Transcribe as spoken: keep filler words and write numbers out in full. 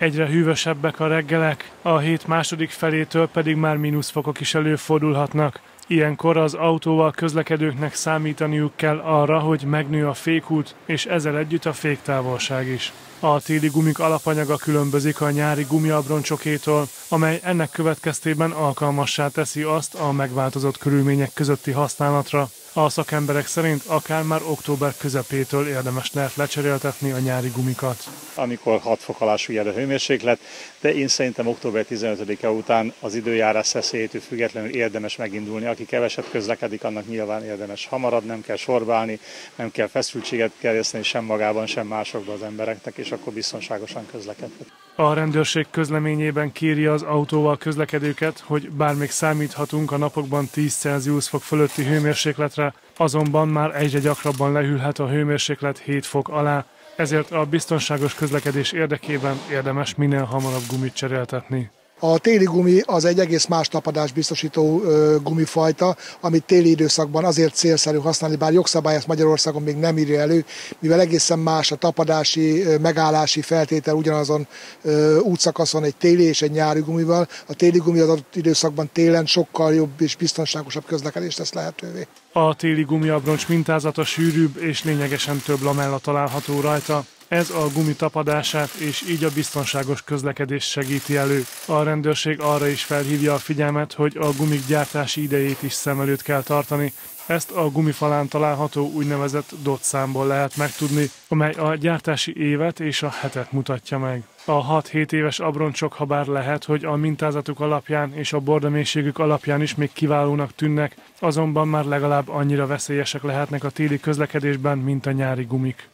egyre hűvösebbek a reggelek, a hét második felétől pedig már mínuszfokok is előfordulhatnak. Ilyenkor az autóval közlekedőknek számítaniuk kell arra, hogy megnő a fékút, és ezzel együtt a féktávolság is. A téli gumik alapanyaga különbözik a nyári gumiabroncsokétól, amely ennek következtében alkalmassá teszi azt a megváltozott körülmények közötti használatra. A szakemberek szerint akár már október közepétől érdemes lehet lecseréltetni a nyári gumikat. Amikor hat fok alá süllyed a hőmérséklet, de én szerintem október tizenötödike után az időjárás szeszélyétől függetlenül érdemes megindulni. Aki keveset közlekedik, annak nyilván érdemes hamarabb, nem kell sorba állni, nem kell feszültséget gerjeszteni sem magában, sem másokban az embereknek, és akkor biztonságosan közlekedhet. A rendőrség közleményében kéri az autóval közlekedőket, hogy bár még számíthatunk a napokban tíz Celsius fok fölötti hőmérsékletre, azonban már egyre gyakrabban lehűlhet a hőmérséklet hét fok alá, ezért a biztonságos közlekedés érdekében érdemes minél hamarabb gumit cseréltetni. A téli gumi az egy egész más tapadást biztosító gumifajta, amit téli időszakban azért célszerű használni, bár jogszabály ezt Magyarországon még nem írja elő, mivel egészen más a tapadási, megállási feltétel ugyanazon útszakaszon egy téli és egy nyári gumival. A téli gumi az adott időszakban télen sokkal jobb és biztonságosabb közlekedést tesz lehetővé. A téli gumiabroncs mintázata sűrűbb és lényegesen több lamella található rajta. Ez a gumi tapadását és így a biztonságos közlekedés segíti elő. A rendőrség arra is felhívja a figyelmet, hogy a gumik gyártási idejét is szem előtt kell tartani. Ezt a gumifalán található úgynevezett dotszámból lehet megtudni, amely a gyártási évet és a hetet mutatja meg. A hat-hét éves abroncsok, ha bár lehet, hogy a mintázatuk alapján és a bordamélységük alapján is még kiválónak tűnnek, azonban már legalább annyira veszélyesek lehetnek a téli közlekedésben, mint a nyári gumik.